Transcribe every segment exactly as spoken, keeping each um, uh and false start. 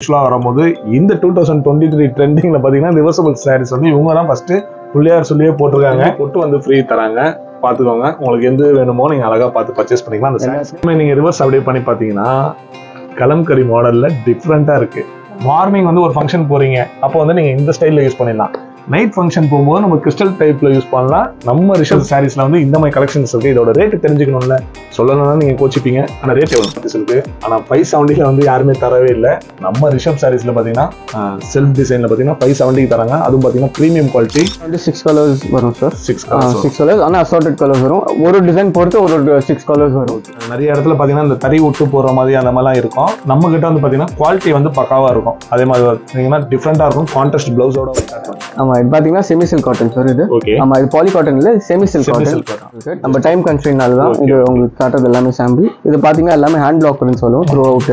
In the twenty twenty-three trending, reversible sarees வந்து இவங்க தான் ஃபர்ஸ்ட் புள்ளையார் சொல்லியே போட்டுருக்காங்க. போட்டு வந்து ஃப்ரீ தராங்க. பாத்துக்கோங்க. உங்களுக்கு எந்த வேணுமோ நீங்க அழகா பார்த்து பர்சேஸ் பண்ணிக்கலாம். அந்த சாரீஸ்மே நீங்க ரிவர்ஸ் அப்படியே பண்ணி பாத்தீங்கன்னா கலம்கரி மாடல்ல டிஃபரண்டா இருக்கு. மார்னிங் வந்து ஒரு ஃபங்க்ஷன் போறீங்க. அப்போ வந்து நீங்க இந்த ஸ்டைல்ல யூஸ் பண்ணிடலாம். நைட் ஃபங்க்ஷன் போகும்போது நம்ம கிறிஸ்டல் டைப்ல யூஸ் பண்ணலாம். நம்ம ரிஷப் சாரீஸ்ல வந்து இந்த மாதிரி கலெக்ஷன்ஸ் இருக்கு. இதோட ரேட் தெரிஞ்சுக்கணும்ல சொல்லணும்னா நீங்க கோச்சிப்பீங்க. ஆனா ரேட் எவ்வளவு பத்தி சொல்லுது. ஆனா five seventy வந்து யாருமே தரவே இல்லை. நம்ம ரிஷப் சாரீஸ்ல பாத்தீங்கன்னா செல்ஃப் டிசைன்ல பாத்தீங்கன்னா five seventy தராங்க. அதுவும் பாத்தீங்கன்னா பிரீமியம் குவாலிட்டி. six கலர்ஸ் வரும் சார். six கலர்ஸ் ஆனா அசார்டட் கலர்ஸ் வரும். ஒரு டிசைன் பொறுத்து ஒரு six கலர்ஸ் வரும். நிறைய இடத்துல பாத்தீங்கன்னா இந்த தறி ஒட்டு போற மாதிரி அந்த மாதிரிலாம் இருக்கும். நம்ம கிட்ட வந்து பாத்தீங்கன்னா குவாலிட்டி வந்து பக்காவா இருக்கும். அதே மாதிரி டிஃப்ரெண்டா இருக்கும். கான்ட்ராஸ்ட் பிளவுஸோட ஆமா இது பாத்தீங்கன்னா செமி சில்க் காட்டன் சார். இது ஆமா இது பாலி காட்டன் இல்ல செமி சில்க் காட்டன். நம்ம டைம் கன்ஸ்ட்ரெயின்ட்னால தான் இது உங்களுக்கு காட்டுறது எல்லாமே சாம்பிள். இது பாத்தீங்கன்னா எல்லாமே ஹேண்ட் லாக்னு சொல்லுவோம். த்ரூ அவுட்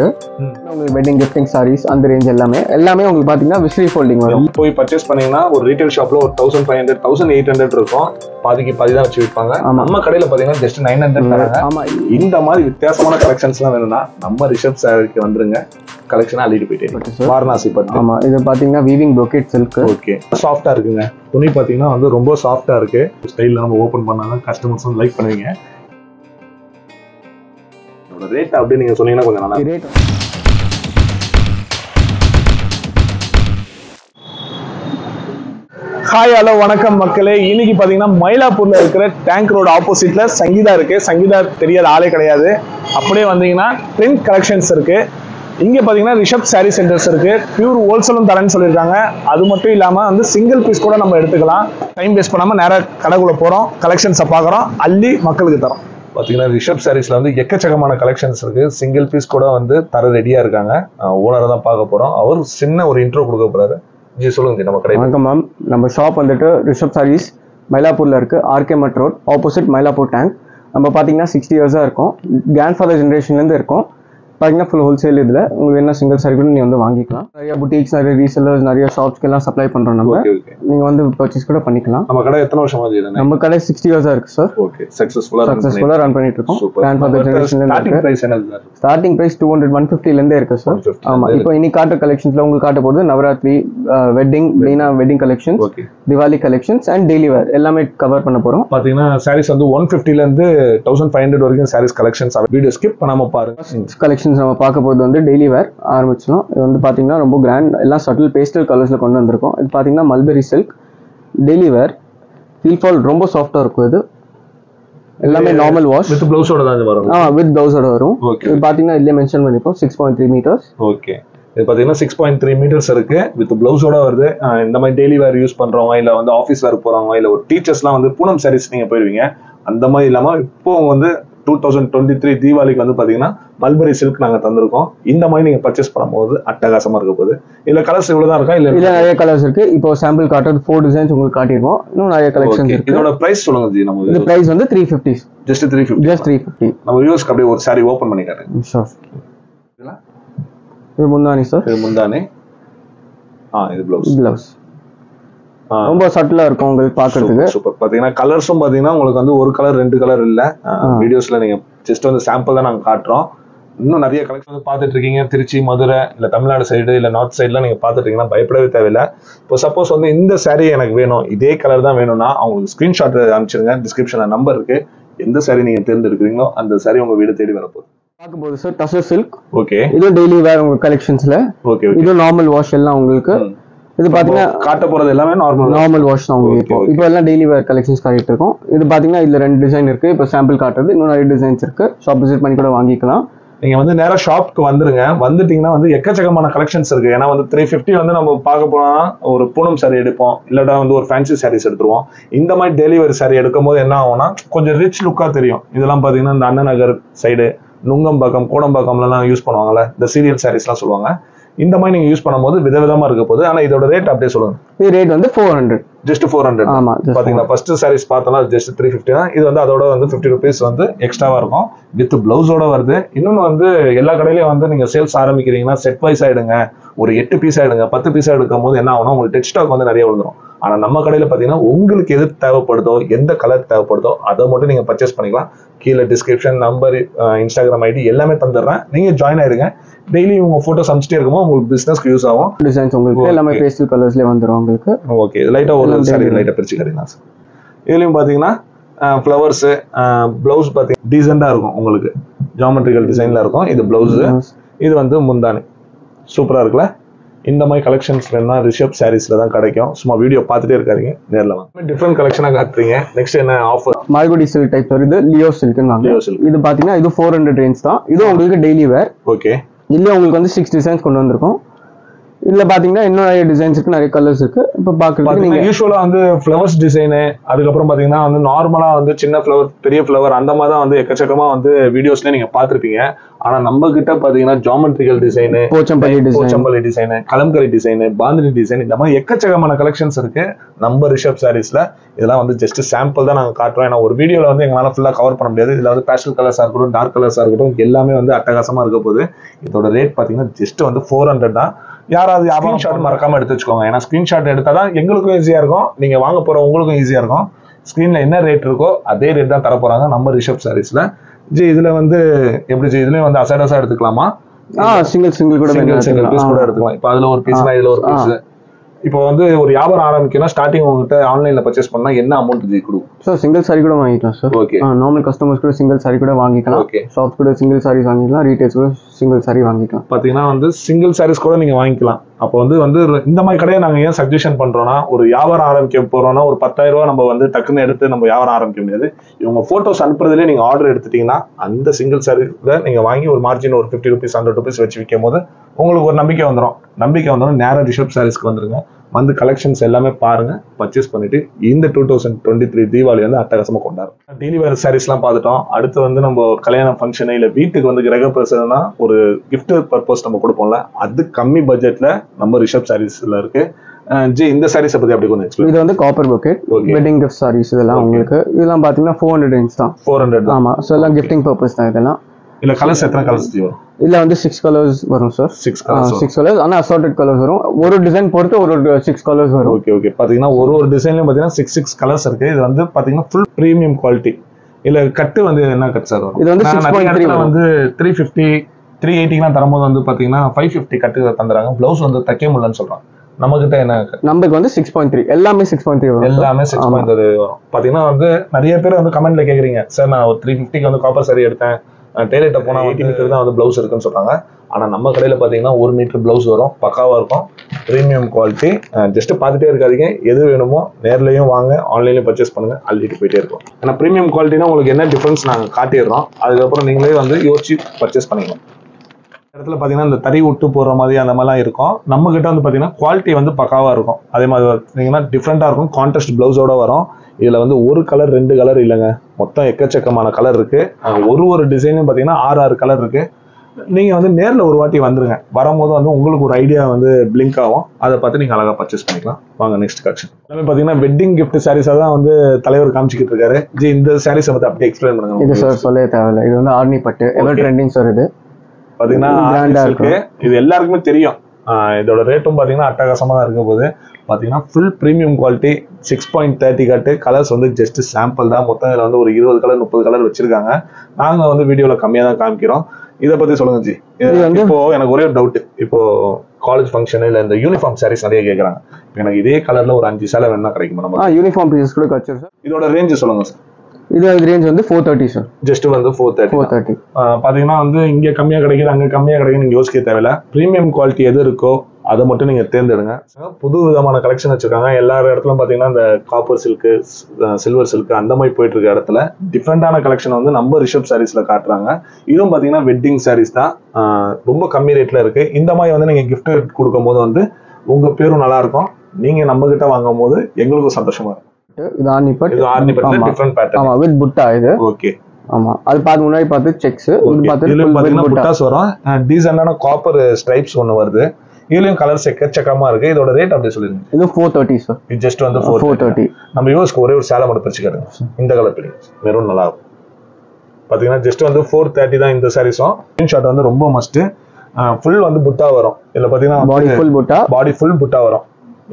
உங்களுக்கு வெட்டிங் கிஃப்டிங் சாரீஸ் அந்த ரேஞ்ச் எல்லாமே எல்லாமே உங்களுக்கு பாத்தீங்கன்னா விஸ்லி ஃபோல்டிங் வரும். போய் பர்ச்சேஸ் பண்ணீங்கன்னா ஒரு ரீட்டைல் ஷாப்ல ஒரு fifteen hundred eighteen hundred இருக்கும். பாதிக்கு பாதி தான் வச்சு விற்பாங்க. நம்ம கடையில பாத்தீங்கன்னா ஜஸ்ட் nine hundred. ஆமா இந்த மாதிரி வித்தியாசமான கலெக்ஷன்ஸ்லாம் வேணும்னா நம்ம ரிஷப் சாருக்கு வந்துருங்க. கலெக்ஷன் அள்ளிட்டு போயிட்டே வாரணாசி பட்டு. ஆமா இது பாத்தீங்கன்னா வீவிங் ப்ரோகேட் சில்க். ஓகே சாஃப்ட்டா இருக்குங்க. துணி பாத்தீங்கன்னா வந்து ரொம்ப சாஃப்ட்டா இருக்கு. ஸ்டைல்ல நம்ம ஓபன் பண்ணாங்க கஸ்டமர்ஸ் வந்து லைக் பண்ணுவீங்க. இதோட ரேட் அப்படியே நீங்க சொன்னீங்கன்னா கொஞ்சம் நல்லா ரேட் ஹாய் ஹலோ வணக்கம் மக்களே. இன்னைக்கு பாத்தீங்கன்னா மயிலாப்பூர்ல இருக்கிற டேங்க் ரோடு ஆப்போசிட்ல சங்கீதா இருக்கு. சங்கீதா தெரியாத ஆளே கிடையாது. அப்படியே வந்தீங்கன்னா ட்ரெண்ட் கலெக்ஷன்ஸ் இருக்கு. இங்கே பார்த்தீங்கன்னா ரிஷப் சாரீ சென்டர்ஸ் இருக்குது. பியூர் ஹோல்சேலும் தரேன்னு சொல்லியிருக்காங்க. அது மட்டும் இல்லாமல் வந்து சிங்கிள் பீஸ் கூட நம்ம எடுத்துக்கலாம். டைம் வேஸ்ட் பண்ணாமல் நேராக கடைக்குள்ளே போகிறோம், கலெக்ஷன்ஸை பார்க்குறோம், அள்ளி மக்களுக்கு தரோம். பார்த்தீங்கன்னா ரிஷப் சாரீஸில் வந்து எக்கச்சக்கமான கலெக்ஷன்ஸ் இருக்குது. சிங்கிள் பீஸ் கூட வந்து தர ரெடியாக இருக்காங்க. ஓனரை தான் பார்க்க போகிறோம். அவர் சின்ன ஒரு இன்ட்ரோ கொடுக்க போகிறாரு. ஜி சொல்லுங்க. நம்ம கடை வணக்கம் மேம். நம்ம ஷாப் வந்துட்டு ரிஷப் சாரீஸ் மயிலாப்பூரில் இருக்குது. RK Mutt road opposite Mylapore tank. நம்ம பார்த்தீங்கன்னா சிக்ஸ்டி இயர்ஸாக இருக்கும். கிராண்ட் ஃபாதர் ஜென்ரேஷன்லேருந்து இருக்கும். பார்த்தீங்கன்னா ஃபுல் ஹோல்சேல் இதில் உங்களுக்கு என்ன சிங்கிள் சாரி கூட நீங்கள் வந்து வாங்கிக்கலாம். நிறைய புட்டிக்ஸ், நிறைய ரீசெல்லர்ஸ், நிறைய ஷாப்ஸ்க்கெல்லாம் சப்ளை பண்ணுறோம். நம்ம நீங்கள் வந்து பர்ச்சேஸ் கூட பண்ணிக்கலாம். நம்ம கடை எத்தனை வருஷமா இருக்கு? நம்ம கடை சிக்ஸ்டி இயர்ஸாக இருக்குது சார். ஓகே சக்ஸஸ்ஃபுல்லாக சக்ஸஸ்ஃபுல்லாக ரன் பண்ணிட்டு இருக்கோம். கிராண்ட் ஃபாதர் ஜெனரேஷன்லேருந்து starting price two hundred one ஃபிஃப்டிலேருந்தே இருக்குது சார். ஆமாம் இப்போ இன்னைக்கு காட்டுற கலெக்ஷன்ஸில் உங்களுக்கு காட்ட போகிறது நவராத்திரி, வெட்டிங், மெயினாக wedding collections, Diwali collections and daily wear எல்லாமே கவர் பண்ண போகிறோம். பார்த்தீங்கன்னா சாரீஸ் வந்து ஒன் ஃபிஃப்டிலேருந்து தௌசண்ட் ஃபைவ் ஹண்ட்ரட் வரைக்கும் சாரீஸ் கலெக்ஷன்ஸ். வீடியோ ஸ்கிப் பண்ணாமல் பாருங்கள். கலெக்ஷன் நம்ம பார்க்க போது வந்து டெய்லி வேர் ஆரம்பிச்சிடும். இது வந்து பார்த்தீங்கன்னா ரொம்ப கிராண்ட் எல்லாம் சட்டில் பேஸ்டல் கலர்ஸில் கொண்டு வந்திருக்கும். இது பார்த்தீங்கன்னா mulberry silk daily wear. Feel fall ரொம்ப சாஃப்டாக இருக்கும். இது எல்லாமே நார்மல் வாஷ் வித் ப்ளவுஸோட தான் வரும். ஆ வித் ப்ளவுஸோட வரும். இது பார்த்தீங்கன்னா இதில் மென்ஷன் பண்ணிப்போம் six point three metres. Okay இது பார்த்தீங்கன்னா சிக்ஸ் பாயிண்ட் த்ரீ மீட்டர்ஸ் இருக்கு. வித் பிளவுஸோட வருது. இந்த மாதிரி டெய்லி வேர் யூஸ் பண்றவங்க இல்ல வந்து ஆஃபீஸ் வேர் போறவங்க இல்ல ஒரு டீச்சர்ஸ்லாம் வந்து பூனம் சாரீஸ் நீங்க போயிருவீங்க. அந்த மாதிரி இல்லாம இப்போ வந்து டூ தௌசண்ட் டுவெண்ட்டி த்ரீ தீபாவளிக்கு வந்து பாத்தீங்கன்னா மல்பெரி சில்க் நாங்க தந்திருக்கோம். இந்த மாதிரி நீங்க பர்ச்சேஸ் பண்ணும்போது அட்டகாசமா இருக்க போகுது. இல்ல கலர்ஸ் இவ்வளவுதான் இருக்கா? இல்ல இல்ல நிறைய கலர்ஸ் இருக்கு. இப்போ சாம்பிள் காட்டுறது ஃபோர் டிசைன்ஸ் உங்களுக்கு காட்டிருக்கோம். இன்னும் நிறைய கலெக்ஷன் இருக்கு. இதோட பிரைஸ் சொல்லுங்க ஜி. நம்ம இது பிரைஸ் வந்து three fifty. Just three fifty. Just three fifty. நம்ம வியூவர்ஸ்க்கு அப்படியே ஒரு சாரி ஓபன் பண்ணி காட்டுங்க. ஷூர். இதெல்லாம் இது முந்தானி சார். இது முந்தானி. ஆ இது ப்ளவுஸ். ப்ளவுஸ் ரொம்ப சட்டிலா இருக்கும் உங்களுக்கு பாக்குறதுக்கு. சூப்பர். பாத்தீங்கன்னா கலர்ஸும் பாத்தீங்கன்னா உங்களுக்கு வந்து ஒரு கலர் ரெண்டு கலர் இல்ல. வீடியோஸ்ல நீங்க ஜஸ்ட் வந்து சாம்பிள் தான் நாங்க காட்டுறோம். இன்னும் நிறைய கலெக்ஷன் வந்து பாத்துட்டு இருக்கீங்க. திருச்சி, மதுரை இல்ல தமிழ்நாடு சைடு இல்ல நார்த் சைடு எல்லாம் நீங்க பாத்துட்டு இருக்கீங்கன்னா பயப்படவே தேவையில்லை. இப்போ சப்போஸ் வந்து இந்த சாரி எனக்கு வேணும், இதே கலர் தான் வேணும்னா அவங்களுக்கு ஸ்கிரீன்ஷாட் அனுப்பிச்சிருங்க. டிஸ்கிரிப்ஷன்ல நம்பர் இருக்கு. எந்த சாரி நீங்க தேர்ந்தெடுக்கிறீங்களோ அந்த சாரி உங்க வீடு தேடி வரப்போகுது. பார்க்கும்போது சார் டசர் சில்க். ஓகே இது டெய்லி வேர் உங்க கலெக்ஷன்ஸ்ல. ஓகே இது நார்மல் வாஷ் எல்லாம் உங்களுக்கு. இது பாத்தீங்கன்னா காட்ட போறது எல்லாமே நார்மல் நார்மல் வாஷ் தான். இப்போ இப்போ எல்லாம் டெய்லி வேர் கலெக்ஷன்ஸ் காட்டிட்டு இருக்கோம். இது பாத்தீங்கன்னா இதுல ரெண்டு டிசைன் இருக்கு. இப்போ சாம்பிள் காட்டுறது. இன்னும் நிறைய டிசைன்ஸ் இருக்கு. ஷாப் விசிட் பண்ணி கூட வாங்கிக்கலாம். நீங்க வந்து நேரா ஷாப்க்கு வந்துருங்க. வந்துட்டீங்கன்னா வந்து எக்கச்சக்கமான கலெக்ஷன்ஸ் இருக்கு. ஏன்னா வந்து த்ரீ ஃபிஃப்டி வந்து நம்ம பார்க்க போனோம்னா ஒரு பூனம் சாரி எடுப்போம், இல்லட்டா வந்து ஒரு ஃபேன்சி சாரீஸ் எடுத்துருவோம். இந்த மாதிரி டெலிவரி சாரி எடுக்கும் போது என்ன ஆகும்னா கொஞ்சம் ரிச் லுக்கா தெரியும். இதெல்லாம் பாத்தீங்கன்னா இந்த அண்ணா நகர் சைடு நுங்கம்பாக்கம் கோடம்பாக்கம்லாம் யூஸ் பண்ணுவாங்கல்ல இந்த சீரியல் சாரீஸ்லாம் சொல்லுவாங்க. இந்த மாதிரி நீங்க யூஸ் பண்ணும்போது விதவிதமா இருக்க போகுது. ஆனா இதோட ரேட் அப்படியே சொல்லுங்க. இது ரேட் வந்து four hundred. Just four hundred. ஆமா பாத்தீங்கன்னா ஃபர்ஸ்ட் சாரீஸ் பார்த்தோம்னா ஜஸ்ட் three fifty தான். இது வந்து அதோட வந்து fifty ரூபீஸ் வந்து எக்ஸ்ட்ராவா இருக்கும். வித் பிளவுஸோட வருது. இன்னொன்னு வந்து எல்லா கடையிலயும் வந்து நீங்க சேல்ஸ் ஆரம்பிக்கிறீங்கன்னா செட் வைஸ் ஆயிடுங்க. ஒரு எட்டு பீஸ் ஆயிடுங்க, பத்து பீஸ் எடுக்கும் போது என்ன ஆகும்னா உங்களுக்கு டெக் ஸ்டாக் வந்து நிறைய விழுந்துடும். ஆனா நம்ம கடையில பாத்தீங்கன்னா உங்களுக்கு எது தேவைப்படுதோ, எந்த கலர் தேவைப்படுதோ அதை மட்டும் நீங்க பர்ச்சேஸ் பண்ணிக்கலாம். கீழே டிஸ்கிரிப்ஷன் நம்பர், இன்ஸ்டாகிராம் ஐடி எல்லாமே தந்துடுறேன். நீங்க ஜாயின் ஆயிடுங்க. daily you photos amstay irukum business use agum designs ungalku ellame pastel colors le vandrum ungalku okay light ah oru saree light ah pirichu kadina sir idhilum pathina flowers blouse pathi decent ah irukum ungalku geometrical design la irukum idu blouse idu vandu mundani super ah irukla In the my collections, Rishab Sarees la dhaan kadaikum. Summa video paathite irukkinga nerla vaanga. Different collection kaatringa. Next enna offer? Malgudi silk type sorry idu Leo silk nu vaanga. Leo silk. Idu paathina idu four hundred range dhaan. Idu ungalku daily wear. Okay. Illa ungalku vandu six designs kondu vandirukom. Illa paathina innum nariya designs irukku, nariya colors irukku. Ipo paakradhukku neenga usually vandu flowers design adukku appuram paathina vandu normally vandu chinna flower, periya flower andha maadha vandu ekachakama vandu videos la neenga paathirupinga. ஆனா நம்ம கிட்ட பாத்தீங்கன்னா geometrical design Pochampally design Pochampally design Kalamkari design Bandhani design இந்த மாதிரி எக்கச்சக்கமான collections இருக்கு நம்ம ரிஷப் சாரீஸ்ல இதெல்லாம் வந்து ஜஸ்ட் சாம்பிள் தான் நாங்க காட்டுறோம் ஏன்னா ஒரு வீடியோல வந்து எங்களால ஃபுல்லா கவர் பண்ண முடியாது இதுல வந்து பேஸ்டல் கலர்ஸா இருக்கட்டும் டார்க் கலர்ஸா இருக்கட்டும் எல்லாமே வந்து அட்டகாசமா இருக்க போகுது இதோட ரேட் பாத்தீங்கன்னா ஜஸ்ட் வந்து four hundred தான் யாராவது அபன் ஷாட் மறக்காம எடுத்து வச்சுக்கோங்க ஏன்னா ஸ்கிரீன் ஷாட் எடுத்தாதான் எங்களுக்கும் ஈஸியா இருக்கும் நீங்க வாங்க போற உங்களுக்கும் ஈஸியா இருக்கும் ஸ்கிரீன்ல என்ன ரேட் இருக்கோ அதே ரேட் தான் தர போறாங்க நம்ம ரிஷப் சாரீஸ்ல ஜி இதுல வந்து எப்படி ஜி இதுல வந்து அசடசா எடுத்துக்கலாமா ஆ சிங்கிள் சிங்கிள் கூட சிங்கிள் சிங்கிள் பீஸ் கூட எடுத்துக்கலாம் இப்போ அதுல ஒரு பீஸ்னா இதுல ஒரு பீஸ் இப்போ வந்து ஒரு வியாபாரம் ஆரம்பிக்கனா ஸ்டார்டிங் உங்ககிட்ட ஆன்லைன்ல பர்சேஸ் பண்ணா என்ன அமௌண்ட் ஜி கொடுக்கும் சார் சிங்கிள் saree கூட வாங்கிக்கலாம் சார் ஓகே நார்மல் கஸ்டமர்ஸ் கூட சிங்கிள் saree கூட வாங்கிக்கலாம் ஓகே ஷாப்ஸ் கூட சிங்கிள் sarees வாங்கிக்கலாம் ரீடெயில்ஸ் கூட சிங்கிள் saree வாங்கிக்கலாம் பாத்தீங்கன்னா வந்து சிங்கிள் sarees கூட நீங்க வாங்கிக்கலாம் அப்போ வந்து வந்து இந்த மாதிரி கடையை நாங்க ஏன் சஜஷன் பண்றோம்னா ஒரு வியாபாரம் ஆரம்பிக்க போறோம்னா ஒரு பத்தாயிரம் ரூபாய் நம்ம வந்து டக்குன்னு எடுத்து நம்ம வியாபாரம் ஆரம்பிக்க முடியாது இவங்க போட்டோஸ் அனுப்புறதுலேயே நீங்க ஆர்டர் எடுத்துட்டீங்கன்னா அந்த சிங்கிள் சாரீல நீங்க வாங்கி ஒரு மார்ஜின் ஒரு ஃபிஃப்டி ருபீஸ் ஹண்ட்ரட் ருபீஸ் வச்சு விற்கும் போது உங்களுக்கு ஒரு நம்பிக்கை வந்துடும் நம்பிக்கை வந்தோம்னா நேரம் ரிஷப் சாரீஸ்க்கு வந்துருங்க வந்து கலெக்ஷன்ஸ் எல்லாமே பாருங்க பர்ச்சேஸ் பண்ணிட்டு இந்த two thousand twenty three Deepavali வந்து அட்டகாசமா கொண்டாடும் டெய்லி வேர் சாரீஸ் எல்லாம் பார்த்துட்டோம் அடுத்து வந்து நம்ம கல்யாண ஃபங்க்ஷன் இல்ல வீட்டுக்கு வந்து கிரக பிரசன்னா ஒரு கிஃப்ட் பர்பஸ் நம்ம கொடுப்போம்ல அது கம்மி பட்ஜெட்ல நம்ம ரிஷப் சாரீஸ்ல இருக்கு ஜி இந்த சாரீஸ் பத்தி அப்படி கொஞ்சம் எக்ஸ்பிளைன் இது வந்து copper bucket wedding gift sarees இதெல்லாம் உங்களுக்கு இதெல்லாம் பாத்தீங்கன்னா ஃபோர் ஹண்ட்ரட் ரேஞ்ச் தான் ஃபோர் ஹண்ட்ரட் ஆமா சோ எல்லாம் கிஃப்டிங் பர்பஸ் தான் இதெல்லாம் இல்ல கலர்ஸ் எத்தனை கலர்ஸ் வரும் இல்ல வந்து six கலர்ஸ் வரும் sir six colours six colours ஆனா அசார்ட்டட் கலர்ஸ் வரும் ஒரு டிசைன் பொறுத்து ஒரு six கலர்ஸ் வரும் ஓகே ஓகே பாத்தீங்கன்னா ஒரு ஒரு டிசைன்லயும் பாத்தீங்கன்னா six six கலர்ஸ் இருக்கு இது வந்து பாத்தீங்கன்னா ফুল பிரீமியம் குவாலிட்டி இல்ல கட் வந்து என்ன கட் சார் வரும் இது வந்து six point three வந்து three fifty three eighty க்குலாம் தரம்போது வந்து பாத்தீங்கன்னா five fifty கட் தந்துறாங்க ப்ளவுஸ் வந்து தைக்க முடியலன்னு சொல்றாங்க நமக்கிட்ட என்ன நமக்கு வந்து six point three எல்லாமே six point three வரும் எல்லாமே six point three வரும் பாத்தீங்கன்னா வந்து நிறைய பேர் வந்து கமெண்ட்ல கேக்குறீங்க சார் நான் three fifty க்கு வந்து காப்பர் saree எடுத்தேன் டெய்லர்ட்ட போனா எட்டு மீட்டர் தான் வந்து பிளவுஸ் இருக்குன்னு சொல்றாங்க ஆனா நம்ம கடையில பாத்தீங்கன்னா ஒரு மீட்டர் பிளவுஸ் வரும் பக்காவா இருக்கும் பிரீமியம் குவாலிட்டி ஜஸ்ட் பாத்துட்டே இருக்காதீங்க எது வேணுமோ நேர்லயும் வாங்க ஆன்லைன்லயும் பர்ச்சேஸ் பண்ணுங்க அள்ளிட்டு போயிட்டே இருக்கும் ஆனா பிரீமியம் குவாலிட்டினா உங்களுக்கு என்ன டிஃபரன்ஸ் நாங்க காட்டிடுறோம் அதுக்கப்புறம் நீங்களே வந்து யோசிச்சு பர்ச்சேஸ் பண்ணிக்கலாம் இடத்துல பாத்தீங்கன்னா இந்த தறி விட்டு போற மாதிரி அந்த மாதிரிலாம் இருக்கும் நம்ம கிட்ட வந்து பாத்தீங்கன்னா குவாலிட்டி வந்து பக்காவா இருக்கும் அதே மாதிரி பாத்தீங்கன்னா டிஃப்ரெண்டா இருக்கும் கான்ட்ராஸ்ட் பிளவுஸோட வரும் இதுல வந்து ஒரு கலர் ரெண்டு கலர் இல்லைங்க மொத்தம் எக்கச்சக்கமான கலர் இருக்கு ஒரு ஒரு டிசைனும் பாத்தீங்கன்னா ஆறு ஆறு கலர் இருக்கு நீங்க வந்து நேர்ல ஒரு வாட்டி வந்துருங்க வரும்போது வந்து உங்களுக்கு ஒரு ஐடியா வந்து பிளிங்க் ஆகும் அதை பார்த்து நீங்க அழகா பர்ச்சேஸ் பண்ணிக்கலாம் வாங்க நெக்ஸ்ட் கலெக்ஷன் எல்லாமே பாத்தீங்கன்னா வெட்டிங் கிஃப்ட் சாரீஸா தான் வந்து தலைவர் காமிச்சிக்கிட்டு இருக்காரு ஜி இந்த சாரீஸை பத்தி அப்படியே எக்ஸ்பிளைன் பண்ணுங்க இது சார் சொல்லவே தேவையில்ல இது வந்து ஆர்னி பட்டு எவர் ட்ரெண்டிங் சார் இது பாத்தீங்கன்னா இது எல்லாருக்குமே தெரியும் இதோட ரேட்டும் பாத்தீங்கன்னா அட்டகாசமா தான் இருக்க போது பாத்தீங்கன்னா full premium quality six point thirty cut colours வந்து ஜஸ்ட் சாம்பிள் தான் மொத்தம் இதுல வந்து ஒரு இருபது கலர் முப்பது கலர் வச்சிருக்காங்க நாங்க வந்து வீடியோல கம்மியா தான் காமிக்கிறோம் இதை பத்தி சொல்லுங்க ஜி இப்போ எனக்கு ஒரே ஒரு டவுட் இப்போ காலேஜ் ஃபங்க்ஷன் இல்ல இந்த யூனிஃபார்ம் சாரீஸ் நிறைய கேட்கறாங்க எனக்கு இதே கலர்ல ஒரு அஞ்சு சேலை வேணா கிடைக்குமா நம்ம யூனிஃபார்ம் பீசஸ் கூட கிடைச்சிரு சார் இதோட ரேஞ்சு சொல்லுங்க சார் இது ரேஞ்ச் வந்து four thirty சார் ஜஸ்ட் வந்து four thirty பாத்தீங்கன்னா வந்து இங்க கம்மியா கிடைக்குது அங்க கம்மியா கிடைக்குன்னு நீங்க யோசிக்க தேவையில்ல பிரீமியம் குவாலிட்டி எது இருக்கோ அதை மட்டும் நீங்க தேர்ந்தெடுங்க புது விதமான கலெக்ஷன் வச்சிருக்காங்க எல்லா இடத்துலயும் பாத்தீங்கன்னா இந்த காப்பர் சில்க் சில்வர் சில்க் அந்த மாதிரி போயிட்டு இருக்க இடத்துல டிஃப்ரெண்டான கலெக்ஷன் வந்து நம்ம ரிஷப் சாரீஸ்ல காட்டுறாங்க இதுவும் பாத்தீங்கன்னா வெட்டிங் சாரீஸ் தான் ரொம்ப கம்மி ரேட்ல இருக்கு இந்த மாதிரி வந்து நீங்க கிஃப்ட் கொடுக்கும் போது வந்து உங்க பேரும் நல்லா இருக்கும் நீங்க நம்ம கிட்ட வாங்கும் போது எங்களுக்கும் சந்தோஷமா இருக்கும் இது ஆர்னி பட் இது ஆர்னி பட்ல டிஃபரண்ட் பேட்டர்ன் ஆமா வித் புட்டா இது ஓகே ஆமா அது பார்த்து முன்னாடி பார்த்து செக்ஸ் இது பார்த்து இது பாத்தீங்கன்னா புட்டாஸ் வரும் டீசன்டான காப்பர் ஸ்ட்ரைப்ஸ் ஒன்னு வருது இதுலயும் கலர்ஸ் எக்கச்சக்கமா இருக்கு இதோட ரேட் அப்படியே சொல்லிருங்க இது four thirty சார் இது ஜஸ்ட் வந்து four thirty நம்ம யூஸ்க்கு ஒரே ஒரு சேலை மட்டும் பிரிச்சு காட்டுங்க இந்த கலர் பிரிங்க மெரூன் நல்லா இருக்கு பாத்தீங்கன்னா ஜஸ்ட் வந்து four thirty தான் இந்த சாரீஸும் ஸ்கிரீன் ஷாட் வந்து ரொம்ப மஸ்ட் ஃபுல் வந்து புட்டா வரும் இதுல பாத்தீங்கன்னா பாடி ஃபுல் புட்டா பாடி ஃபுல் புட்டா வரும்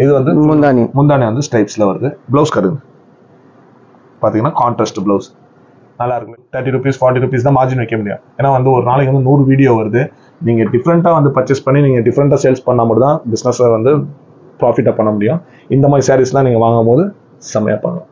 இது வந்து முந்தானி முந்தானி வந்து ஸ்டைப்ஸ்ல வருது பிளவுஸ் கருங்க பாத்தீங்கன்னா கான்ட்ராஸ்ட் பிளவுஸ் நல்லா இருக்கு தேர்ட்டி ருபீஸ் ஃபார்ட்டி ருபீஸ் தான் மார்ஜின் வைக்க முடியும் ஏன்னா வந்து ஒரு நாளைக்கு வந்து நூறு வீடியோ வருது நீங்க டிஃபரண்டா வந்து பர்ச்சேஸ் பண்ணி நீங்க டிஃபரண்டா சேல்ஸ் பண்ணா மட்டும் தான் பிசினஸை வந்து ப்ராஃபிட்டா பண்ண முடியும். இந்த மாதிரி சாரீஸ்லாம் நீங்க வாங்கும்போது செமையா பண்ணலாம்.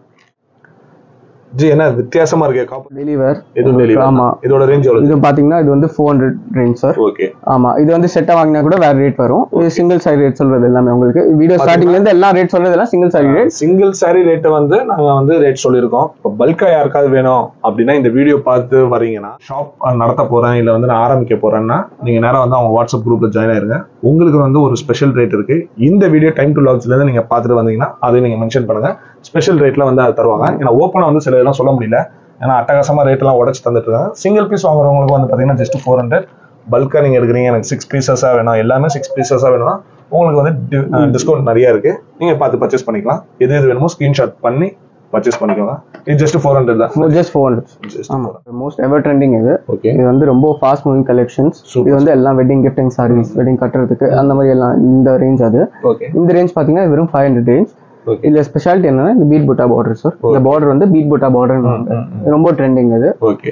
ஜி என்ன வித்தியாசமா இருக்கு காப்பர் டெலிவர் இது டெலிவர். ஆமா இதோட ரேஞ்ச் எவ்வளவு? இது பாத்தீங்கன்னா இது வந்து நானூறு ரேஞ்ச் சார். ஓகே ஆமா இது வந்து செட்டா வாங்கினா கூட வேற ரேட் வரும். இது சிங்கிள் சாரி ரேட் சொல்றது எல்லாமே உங்களுக்கு வீடியோ ஸ்டார்டிங்ல இருந்து எல்லா ரேட் சொல்றது எல்லாம் single sari rate. Single sari rate வந்து நாங்க வந்து ரேட் சொல்லிருக்கோம். இப்ப பல்கா யாருக்காவது வேணும் அப்படின்னா இந்த வீடியோ பார்த்து வரீங்கன்னா ஷாப் நடத்த போறேன் இல்ல வந்து நான் ஆரம்பிக்க போறேன்னா நீங்க நேரா வந்து அவங்க வாட்ஸ்அப் குரூப்ல ஜாயின் ஆயிருங்க. உங்களுக்கு வந்து ஒரு ஸ்பெஷல் ரேட் இருக்கு. இந்த வீடியோ டைம் டு லாக்ஸ்ல இருந்து நீங்க பாத்துட்டு வந்தீங்கன்னா அதை நீங்க மென்ஷன் பண்ணுங்க. ஸ்பெஷல் ரேட்ல வந்து அதை தருவாங்க. ஏன்னா ஓப்பனா வந்து சில இதெல்லாம் சொல்ல முடியல, ஏன்னா அட்டகாசமா ரேட் எல்லாம் உடச்சு தந்துட்டு இருக்காங்க. சிங்கிள் பீஸ் வாங்குறவங்களுக்கு வந்து பாத்தீங்கன்னா ஜஸ்ட் ஃபோர் ஹண்ட்ரட் பல்கா நீங்க எடுக்கிறீங்க எனக்கு சிக்ஸ் பீசஸா வேணும் எல்லாமே சிக்ஸ் பீசஸா வேணும்னா உங்களுக்கு வந்து டிஸ்கவுண்ட் நிறைய இருக்கு. நீங்க பார்த்து பர்ச்சேஸ் பண்ணிக்கலாம். எது எது வேணுமோ ஸ்கிரீன்ஷாட் பண்ணி பர்ச்சேஸ் பண்ணிக்கோங்க. இது ஜஸ்ட் நானூறு தான். ஜஸ்ட் நானூறு. ஆமா மோஸ்ட் எவர் ட்ரெண்டிங் இது. ஓகே இது வந்து ரொம்ப ஃபாஸ்ட் மூவிங் கலெக்ஷன்ஸ். இது வந்து எல்லாம் வெட்டிங் கிஃப்டிங் சாரீஸ் வெட்டிங் கட்டறதுக்கு அந்த மாதிரி எல்லாம் இந்த ரேஞ்ச் அது. இந்த ரேஞ்ச் பாத்தீங்கன்னா வெறும் ஃபைவ் ஹண்ட்ரட் ரேஞ்ச். இதுல ஸ்பெஷாலிட்டி என்னன்னா இந்த பீட் புட்டா பார்டர் சார். இந்த பார்டர் வந்து பீட் புட்டா பார்டர் ரொம்ப ட்ரெண்டிங் அது. ஓகே